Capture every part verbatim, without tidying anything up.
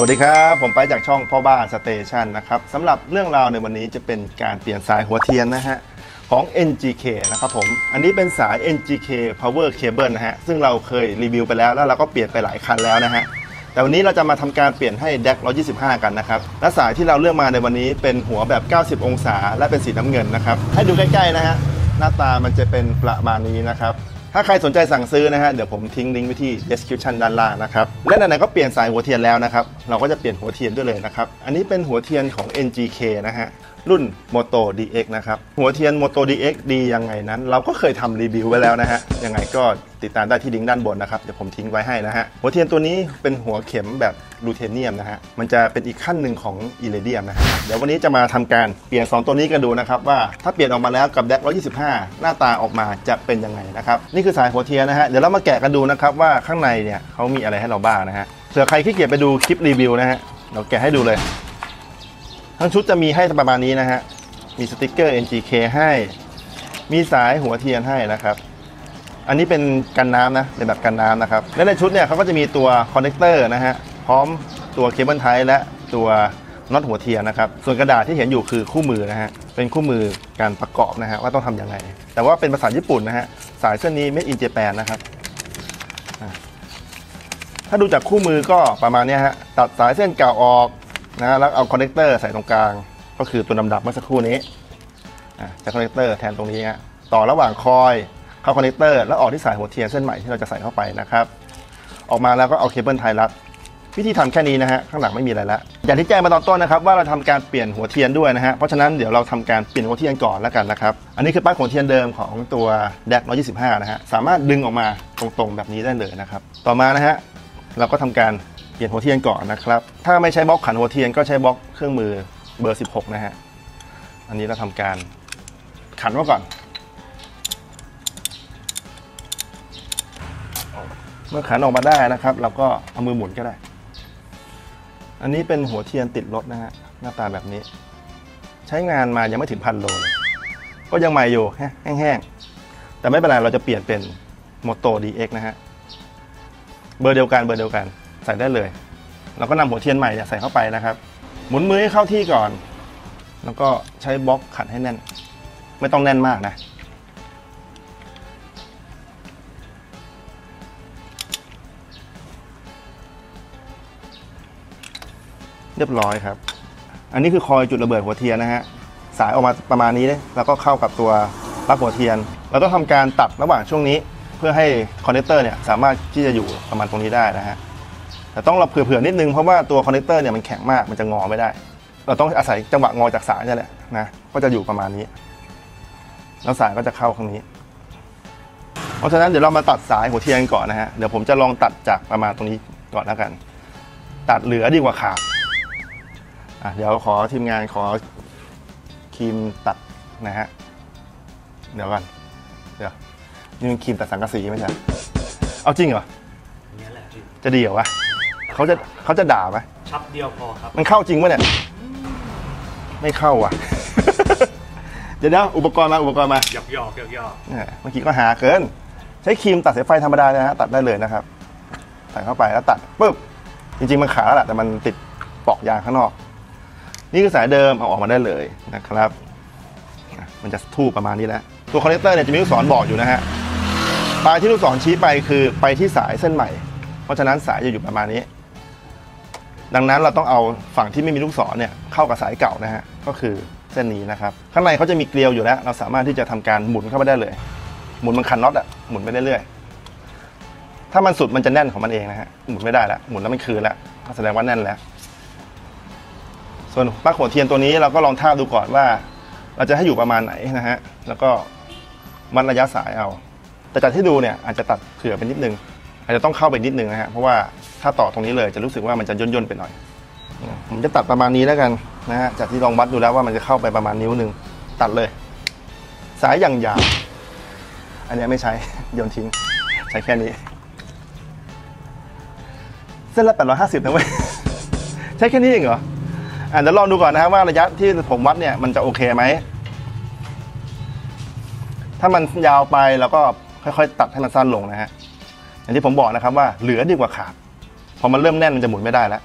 สวัสดีครับผมไปจากช่องพ่อบ้านสเตชันนะครับสำหรับเรื่องราวในวันนี้จะเป็นการเปลี่ยนสายหัวเทียนนะฮะของ เอ็น จี เค นะครับผมอันนี้เป็นสาย เอ็น จี เค Power Cable นะฮะซึ่งเราเคยรีวิวไปแล้วแล้วเราก็เปลี่ยนไปหลายคันแล้วนะฮะแต่วันนี้เราจะมาทำการเปลี่ยนให้ แดค หนึ่งสองห้า กันนะครับและสายที่เราเลือกมาในวันนี้เป็นหัวแบบ เก้าสิบ องศาและเป็นสีน้ำเงินนะครับให้ดูใกล้ๆนะฮะหน้าตามันจะเป็นประมาณนี้นะครับถ้าใครสนใจสั่งซื้อนะฮะเดี๋ยวผมทิ้งลิงก์ไว้ที่ description ด้านล่างนะครับและไหนๆก็เปลี่ยนสายหัวเทียนแล้วนะครับเราก็จะเปลี่ยนหัวเทียนด้วยเลยนะครับอันนี้เป็นหัวเทียนของ เอ็น จี เค นะฮะรุ่น Moto ดี เอ็กซ์ นะครับหัวเทียน Moto ดี เอ็กซ์ ดียังไงนั้นเราก็เคยทำรีวิวไว้แล้วนะฮะยังไงก็ติดตามได้ที่ลิงก์ด้านบนนะครับเดี๋ยวผมทิ้งไว้ให้นะฮะหัวเทียนตัวนี้เป็นหัวเข็มแบบลูเทเนียมนะฮะมันจะเป็นอีกขั้นหนึ่งของอิริเดียมนะฮะเดี๋ยววันนี้จะมาทำการเปลี่ยนสองตัวนี้กันดูนะครับว่าถ้าเปลี่ยนออกมาแล้วกับแดค หนึ่งสองห้า หน้าตาออกมาจะเป็นยังไงนะครับนี่คือสายหัวเทียนนะฮะเดี๋ยวเรามาแกะกันดูนะครับว่าข้างในเนี่ยเขามีอะไรให้เราบ้างนะฮะเผื่อใครขี้เกียจไปดูคลิปรีวิวนะฮะเราแกะให้ดูเลยทั้งชุดจะมีให้ประมาณนี้นะฮะมีสติกเกอร์ เอ็น จี เค ให้มีสายหัวเทียนให้นะครับอันนี้เป็นกันน้ำนะเป็นแบบกันน้ำนะครับและในชุดเนี่ยเขาก็จะมีตัวคอนเนคเตอร์นะฮะพร้อมตัวเคเบิลไทยและตัวน็อตหัวเทียนนะครับส่วนกระดาษที่เห็นอยู่คือคู่มือนะฮะเป็นคู่มือการประกอบนะฮะว่าต้องทำยังไงแต่ว่าเป็นภาษาญี่ปุ่นนะฮะสายเส้นนี้ Made in Japan นะครับถ้าดูจากคู่มือก็ประมาณนี้ฮะตัดสายเส้นเก่าออกนะแล้วเอาคอนเนคเตอร์ใส่ตรงกลางก็คือตัวดำๆเมื่อสักครู่นี้ใส่คอนเนคเตอร์แทนตรงนี้ฮะต่อระหว่างคอยเข้าคอนเนคเตอร์แล้วออกที่สายหัวเทียนเส้นใหม่ที่เราจะใส่เข้าไปนะครับออกมาแล้วก็เอาเคเบิลไทยรัดวิธีทำแค่นี้นะฮะข้างหลังไม่มีอะไรละอย่างที่แจ้งมาตอนต้นนะครับว่าเราทำการเปลี่ยนหัวเทียนด้วยนะฮะเพราะฉะนั้นเดี๋ยวเราทำการเปลี่ยนหัวเทียนก่อนแล้วกันนะครับอันนี้คือปลั๊กหัวเทียนเดิมของตัว แดค หนึ่งสองห้า นะฮะสามารถดึงออกมาตรงๆแบบนี้ได้เลยนะครับต่อมานะฮะเราก็ทำการเปลี่ยนหัวเทียนก่อนนะครับถ้าไม่ใช้บล็อกขันหัวเทียนก็ใช้บล็อกเครื่องมือเบอร์สิบหกนะฮะอันนี้เราทำการขันไว้ก่อนเมื่อขันออกมาได้นะครับเราก็เอามือหมุนก็ได้อันนี้เป็นหัวเทียนติดรถนะฮะหน้าตาแบบนี้ใช้งานมายังไม่ถึงพันโลเลยก็ยังใหม่อยู่แห้งๆแต่ไม่เป็นไรเราจะเปลี่ยนเป็น Moto ดี เอ็กซ์ นะฮะเบอร์เดียวกันเบอร์เดียวกันใส่ได้เลยเราก็นำหัวเทียนใหม่ใส่เข้าไปนะครับหมุนมือให้เข้าที่ก่อนแล้วก็ใช้บล็อกขัดให้แน่นไม่ต้องแน่นมากนะเรียบร้อยครับอันนี้คือคอยจุดระเบิดหัวเทียนนะฮะสายออกมาประมาณนี้เลยแล้วก็เข้ากับตัวปลั๊กหัวเทียนเราต้องทำการตัดระหว่างช่วงนี้เพื่อให้คอนเนคเตอร์เนี่ยสามารถที่จะอยู่ประมาณตรงนี้ได้นะฮะแต่ต้องเราเผื่อๆนิดนึงเพราะว่าตัวคอนเนคเตอร์เนี่ยมันแข็งมากมันจะงอไม่ได้เราต้องอาศัยจังหวะงอจากสายนี่แหละนะก็จะอยู่ประมาณนี้แล้วสายก็จะเข้าข้างนี้เพราะฉะนั้นเดี๋ยวเรามาตัดสายหัวเทียนก่อนนะฮะเดี๋ยวผมจะลองตัดจากประมาณตรงนี้ก่อนแล้วกันตัดเหลือดีกว่าขาดเดี๋ยวขอทีมงานขอครีมตัดนะฮะเดี๋ยวก่อนเดี๋ยวนี่มันครีมตัดสังกะสีไม่ใช่เอาจริงเหรอเนี่ยแหละจริงจะดีเหรอวะเขาจะเขาจะด่าไหมชับเดียวพอครับมันเข้าจริงไหมเนี่ยไม่เข้าอ่ะเดี๋ยวอุปกรณ์มาอุปกรณ์มาหยอกหยอกหยอกหยอกเมื่อกี้ก็หาเกินใช้ครีมตัดสายไฟธรรมดานะฮะตัดได้เลยนะครับใส่เข้าไปแล้วตัดปึ๊บจริงๆมันขาดแล้วแหละแต่มันติดปลอกยางข้างนอกนี่คือสายเดิมเอาออกมาได้เลยนะครับมันจะทู่ประมาณนี้แล้วตัวคอนเนคเตอร์เนี่ยจะมีลูกศรบอกอยู่นะฮะปลายที่ลูกศรชี้ไปคือไปที่สายเส้นใหม่เพราะฉะนั้นสายจะอยู่ประมาณนี้ดังนั้นเราต้องเอาฝั่งที่ไม่มีลูกศรเนี่ยเข้ากับสายเก่านะฮะก็คือเส้นนี้นะครับข้างในเขาจะมีเกลียวอยู่แล้วเราสามารถที่จะทำการหมุนเข้าไปได้เลยหมุนมันคันน็อตอะหมุนไปเรื่อยๆถ้ามันสุดมันจะแน่นของมันเองนะฮะหมุนไม่ได้แล้วหมุนแล้วมันคืนแล้วแสดงว่าแน่นแล้วส่วนปลั๊กหัวเทียนตัวนี้เราก็ลองทาบดูก่อนว่าเราจะให้อยู่ประมาณไหนนะฮะแล้วก็มันระยะสายเอาแต่จากที่ดูเนี่ยอาจจะตัดเผื่อไปนิดนึงอาจจะต้องเข้าไปนิดนึงนะฮะเพราะว่าถ้าต่อตรงนี้เลยจะรู้สึกว่ามันจะย่นๆไปหน่อยผมจะตัดประมาณนี้แล้วกันนะฮะจากที่ลองวัดดูแล้วว่ามันจะเข้าไปประมาณนิ้วหนึ่งตัดเลยสายอย่างหยาบอันนี้ไม่ใช้โยนทิ้งใช้แค่นี้เส้นละแปดร้อยห้าสิบนะเว้ยใช้แค่นี้เองเหรออ่ะเดี๋ยวลองดูก่อนนะครับว่าระยะที่ผมวัดเนี่ยมันจะโอเคไหมถ้ามันยาวไปเราก็ค่อยๆตัดให้มันสั้นลงนะฮะอย่างที่ผมบอกนะครับว่าเหลือดีกว่าขาดพอมันเริ่มแน่นมันจะหมุนไม่ได้แล้ว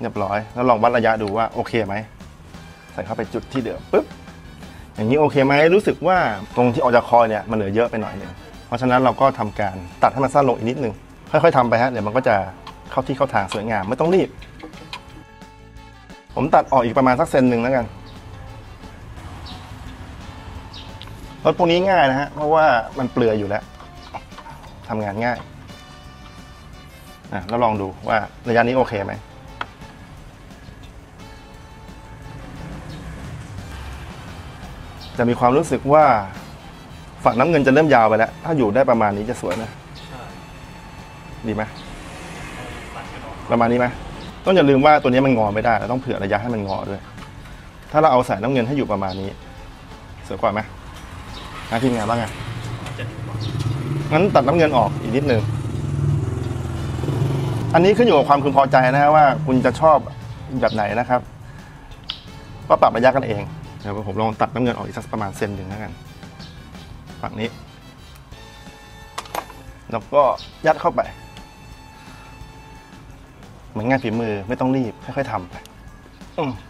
เรียบร้อยแล้วลองวัดระยะดูว่าโอเคไหมใส่เข้าไปจุดที่เดือปุ๊บอย่างนี้โอเคไหมรู้สึกว่าตรงที่ออกจากคอเนี่ยมันเหลือเยอะไปหน่อยนึงเพราะฉะนั้นเราก็ทำการตัดให้มันสั้นลงอีกนิดนึงค่อยๆทำไปฮะเดี๋ยวมันก็จะเข้าที่เข้าทางสวยงามไม่ต้องรีบผมตัดออกอีกประมาณสักเซนหนึ่งแล้วกันรถพวกนี้ง่ายนะฮะเพราะว่ามันเปลือยอยู่แล้วทำงานง่ายอ่ะแล้วลองดูว่าระยะนี้โอเคไหมจะมีความรู้สึกว่าฝั่งน้ำเงินจะเริ่มยาวไปแล้วถ้าอยู่ได้ประมาณนี้จะสวยนะดีไหมประมาณนี้ไหมต้องอย่าลืมว่าตัวนี้มันงอไม่ได้เราต้องเผื่อระยะให้มันงอด้วยถ้าเราเอาสายน้ำเงินให้อยู่ประมาณนี้สวยกว่าไหมนะทีมงานบ้างไงงั้นตัดน้ำเงินออกอีกนิดนึงอันนี้ขึ้นอยู่กับความพึงพอใจนะฮะว่าคุณจะชอบแบบไหนนะครับก็ปรับระยะกันเองเดี๋ยวผมลองตัดน้ำเงินออกอีกสักประมาณเซนหนึ่งแล้วกันฝั่งนี้แล้วก็ยัดเข้าไปเหมือนงานฝีมือไม่ต้องรีบค่อยๆทำไป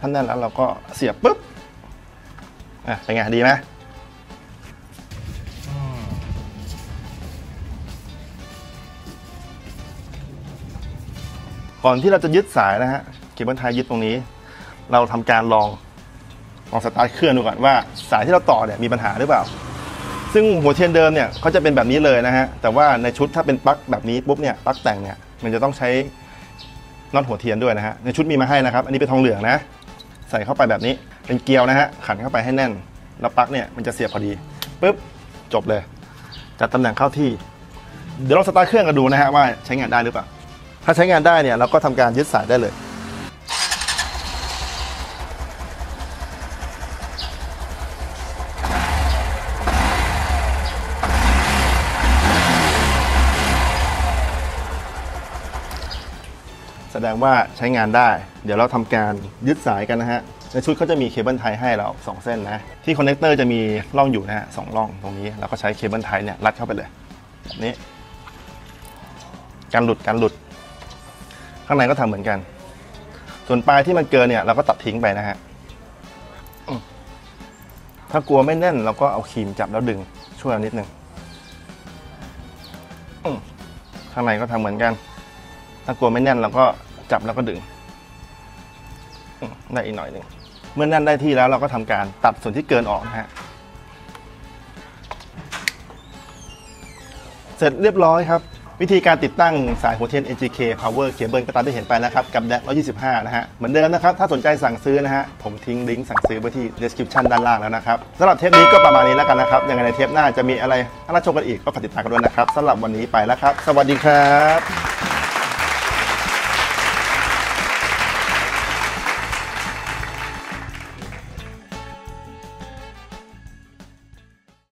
ท่านนั้นแล้วเราก็เสียบปุ๊บอ่ะเป็นไงดีไหมก่อนที่เราจะยึดสายนะฮะเคเบิลไทยยึดตรงนี้เราทำการลองลองสตาร์ทเครื่องดูก่อนว่าสายที่เราต่อเนี่ยมีปัญหาหรือเปล่าซึ่งหัวเทียนเดิมเนี่ยเขาจะเป็นแบบนี้เลยนะฮะแต่ว่าในชุดถ้าเป็นปลั๊กแบบนี้ปุ๊บเนี่ยปลั๊กแต่งเนี่ยมันจะต้องใช้น็อตหัวเทียนด้วยนะฮะในชุดมีมาให้นะครับอันนี้เป็นทองเหลืองนะใส่เข้าไปแบบนี้เป็นเกลียวนะฮะขันเข้าไปให้แน่นแล้วปลั๊กเนี่ยมันจะเสียบพอดีปุ๊บจบเลยจัดตำแหน่งเข้าที่เดี๋ยวลองสตาร์ทเครื่องกันดูนะฮะว่าใช้งานได้หรือเปล่าถ้าใช้งานได้เนี่ยเราก็ทำการยึดสายได้เลยแสดงว่าใช้งานได้เดี๋ยวเราทำการยึดสายกันนะฮะในชุดเขาจะมีเคเบิลไทยให้เราสองเส้นนะที่คอนเนคเตอร์จะมีร่องอยู่นะฮะสองร่องตรงนี้เราก็ใช้เคเบิลไทยเนี่ยรัดเข้าไปเลยแบบนี้การหลุดการหลุดข้างในก็ทำเหมือนกันส่วนปลายที่มันเกินเนี่ยเราก็ตัดทิ้งไปนะฮะถ้ากลัวไม่แน่นเราก็เอาครีมจับแล้วดึงช่วยนิดนึงข้างในก็ทำเหมือนกันถ้ากลัวไม่แน่นเราก็จับแล้วก็ดึงได้อีกหน่อยหนึ่งเมื่อแน่นได้ที่แล้วเราก็ทำการตัดส่วนที่เกินออกนะฮะเสร็จเรียบร้อยครับวิธีการติดตั้งสายหัวเทียน เอ็น จี เค Power Cable ก็ตามที่เห็นไปนะครับกับ ดี เอ ซี หนึ่งร้อยยี่สิบห้านะฮะเหมือนเดิมนะครับถ้าสนใจสั่งซื้อนะฮะผมทิ้งลิงก์สั่งซื้อไว้ที่ description ด้านล่างแล้วนะครับสำหรับเทปนี้ก็ประมาณนี้แล้วกันนะครับยังไงในเทปหน้าจะมีอะไรน่าชมกันอีกก็ฝากติดตามกันด้วยนะครับสำหรับวันนี้ไปแล้วครับสวัสดีครับ